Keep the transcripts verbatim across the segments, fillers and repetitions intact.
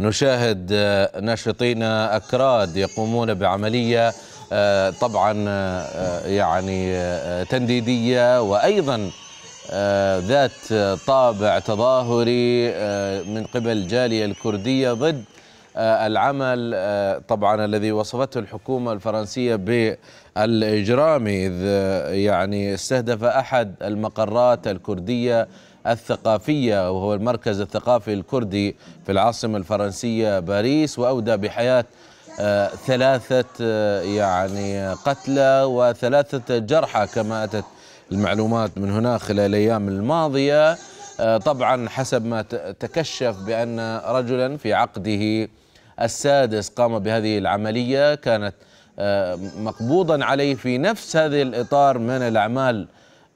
نشاهد ناشطين أكراد يقومون بعملية طبعا يعني تنديدية وأيضا ذات طابع تظاهري من قبل الجالية الكردية ضد العمل طبعا الذي وصفته الحكومة الفرنسية بالإجرامي، إذ يعني استهدف أحد المقرات الكردية الثقافية وهو المركز الثقافي الكردي في العاصمة الفرنسية باريس، وأودى بحياة ثلاثة يعني قتلى وثلاثة جرحى كما أتت المعلومات من هناك خلال الأيام الماضية. طبعا حسب ما تكشف بأن رجلا في عقده السادس قام بهذه العملية، كانت مقبوضا عليه في نفس هذا الإطار من الأعمال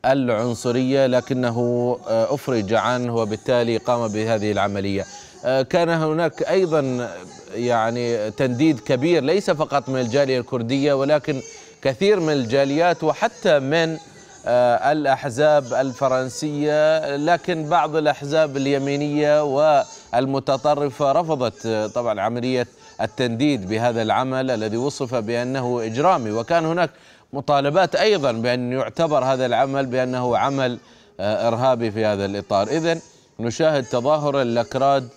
العنصرية لكنه أفرج عنه وبالتالي قام بهذه العملية. كان هناك أيضا يعني تنديد كبير ليس فقط من الجالية الكردية ولكن كثير من الجاليات وحتى من الأحزاب الفرنسية، لكن بعض الأحزاب اليمينية والمتطرفة رفضت طبعا عملية التنديد بهذا العمل الذي وصف بأنه إجرامي، وكان هناك مطالبات أيضا بأن يعتبر هذا العمل بأنه عمل إرهابي في هذا الإطار. إذن نشاهد تظاهر الأكراد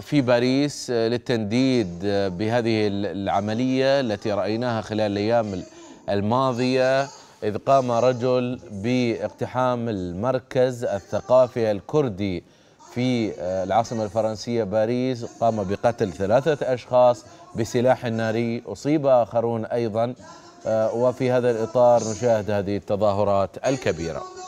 في باريس للتنديد بهذه العملية التي رأيناها خلال الأيام الماضية، إذ قام رجل باقتحام المركز الثقافي الكردي في العاصمة الفرنسية باريس، قام بقتل ثلاثة أشخاص بسلاح ناري، أصيب آخرون أيضا. وفي هذا الإطار نشاهد هذه التظاهرات الكبيرة.